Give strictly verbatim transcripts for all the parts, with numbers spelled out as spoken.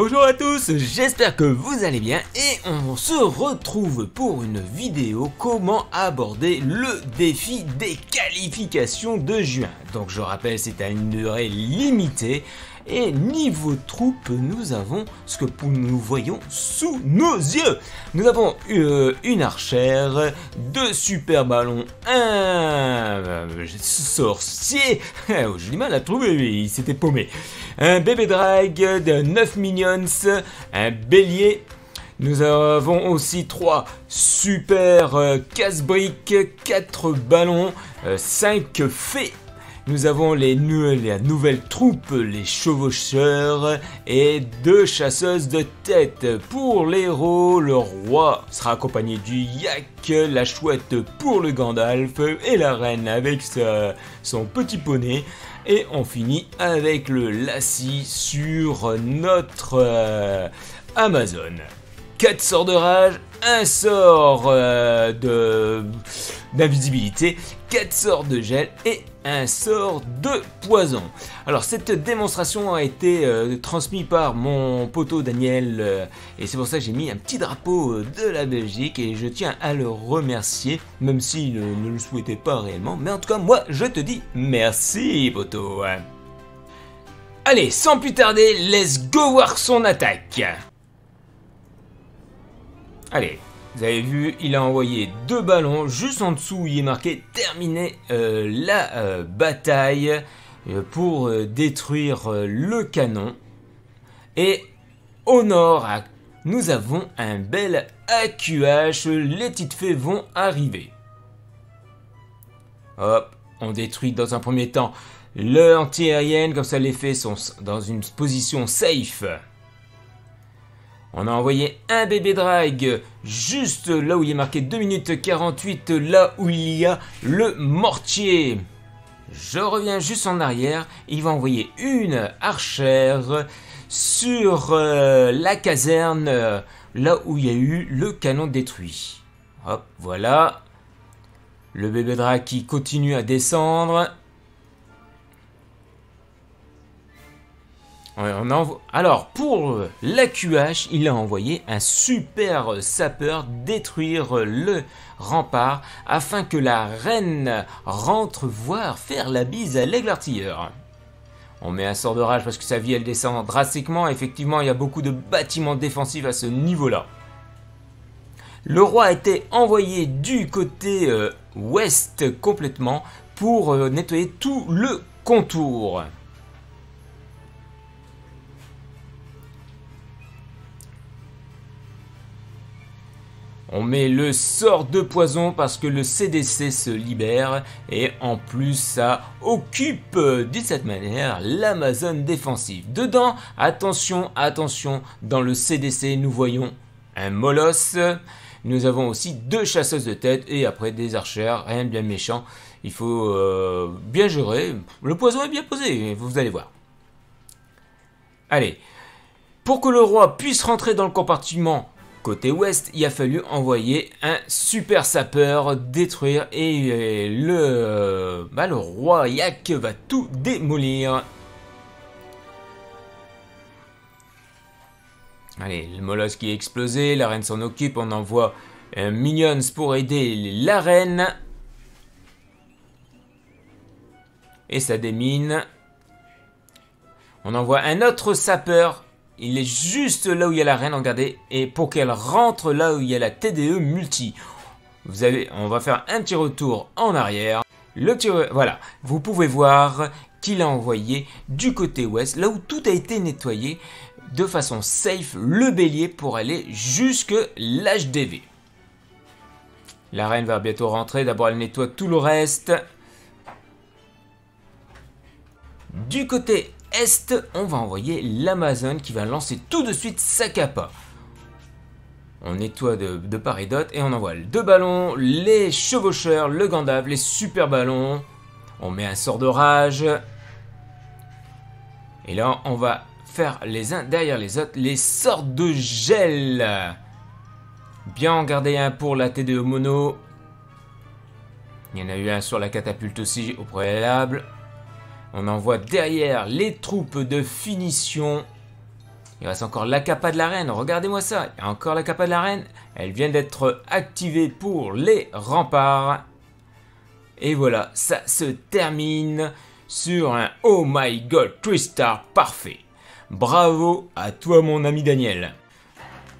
Bonjour à tous, j'espère que vous allez bien et on se retrouve pour une vidéo comment aborder le défi des qualifications de juin. Donc je rappelle, c'est à une durée limitée et niveau troupe, nous avons ce que nous voyons sous nos yeux. Nous avons une, une archère, deux super ballons, un sorcier, j'ai du mal à trouver, il s'était paumé, un bébé drague de neuf minions, un bélier. Nous avons aussi trois super euh, casse-briques, quatre ballons, euh, cinq fées. Nous avons les nou la nouvelle troupe, les chevaucheurs et deux chasseuses de tête. Pour l'héros, le roi sera accompagné du yak, la chouette pour le Gandalf et la reine avec sa, son petit poney. Et on finit avec le lassie sur notre euh, Amazon. quatre sorts de rage, un sort euh, de d'invisibilité, quatre sorts de gel et un sort de poison. Alors cette démonstration a été euh, transmise par mon poteau Daniel euh, et c'est pour ça que j'ai mis un petit drapeau euh, de la Belgique et je tiens à le remercier, même s'il euh, ne le souhaitait pas réellement. Mais en tout cas, moi, je te dis merci, poteau. Allez, sans plus tarder, let's go voir son attaque. Allez, vous avez vu, il a envoyé deux ballons. Juste en dessous, il est marqué « Terminer euh, la euh, bataille euh, pour euh, détruire euh, le canon ». Et au nord, à, nous avons un bel A Q H. Les petites fées vont arriver. Hop, on détruit dans un premier temps l'anti-aérienne. Comme ça, les fées sont dans une position safe. On a envoyé un bébé drague juste là où il est marqué deux minutes quarante-huit, là où il y a le mortier. Je reviens juste en arrière, il va envoyer une archère sur euh, la caserne, euh, là où il y a eu le canon détruit. Hop, voilà. Le bébé drague qui continue à descendre. On envo... Alors, pour l'A Q H, il a envoyé un super sapeur détruire le rempart afin que la reine rentre voir faire la bise à l'aigle artilleur. On met un sort de rage parce que sa vie, elle descend drastiquement. Effectivement, il y a beaucoup de bâtiments défensifs à ce niveau-là. Le roi a été envoyé du côté euh, ouest complètement pour euh, nettoyer tout le contour. On met le sort de poison parce que le C D C se libère et en plus ça occupe de cette manière l'Amazon défensive. Dedans, attention, attention, dans le C D C nous voyons un molosse, nous avons aussi deux chasseuses de tête et après des archères, rien de bien méchant. Il faut euh, bien gérer, le poison est bien posé, vous allez voir. Allez, pour que le roi puisse rentrer dans le compartiment, côté ouest, il a fallu envoyer un super sapeur détruire et le, euh, bah le roi Yak va tout démolir. Allez, le molosse qui est explosé, la reine s'en occupe, on envoie euh, Minions pour aider la reine. Et ça démine. On envoie un autre sapeur. Il est juste là où il y a la reine, regardez, et pour qu'elle rentre là où il y a la T D E multi. Vous avez, on va faire un petit retour en arrière. Le petit, voilà, vous pouvez voir qu'il a envoyé du côté ouest, là où tout a été nettoyé, de façon safe, le bélier pour aller jusque l'H D V. La reine va bientôt rentrer, d'abord elle nettoie tout le reste. Du côté est, on va envoyer l'Amazon qui va lancer tout de suite sa capa. On nettoie de, de part et d'autre et on envoie deux ballons, les chevaucheurs, le Gandalf, les super ballons. On met un sort de rage. Et là, on va faire les uns derrière les autres les sorts de gel. Bien en garder un pour la T D E mono. Il y en a eu un sur la catapulte aussi au préalable. On envoie derrière les troupes de finition. Il reste encore la capa de la reine. Regardez-moi ça. Il y a encore la capa de la reine. Elle vient d'être activée pour les remparts. Et voilà, ça se termine sur un oh my god trois stars parfait. Bravo à toi mon ami Daniel.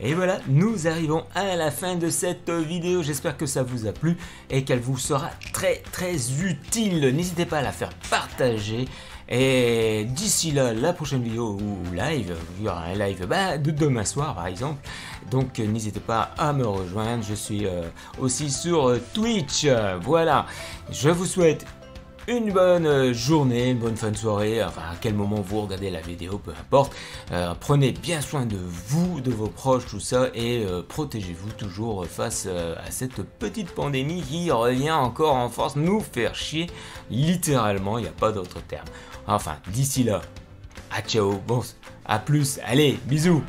Et voilà, nous arrivons à la fin de cette vidéo. J'espère que ça vous a plu et qu'elle vous sera très très utile. N'hésitez pas à la faire partager. Et d'ici là, la prochaine vidéo ou live, il y aura un live bah, de demain soir par exemple. Donc n'hésitez pas à me rejoindre. Je suis euh, aussi sur euh, Twitch. Voilà, je vous souhaite une bonne journée, une bonne fin de soirée, enfin à quel moment vous regardez la vidéo, peu importe. Euh, prenez bien soin de vous, de vos proches, tout ça, et euh, protégez-vous toujours face euh, à cette petite pandémie qui revient encore en force nous faire chier, littéralement, il n'y a pas d'autre terme. Enfin, d'ici là, à ciao, bon, à plus, allez, bisous.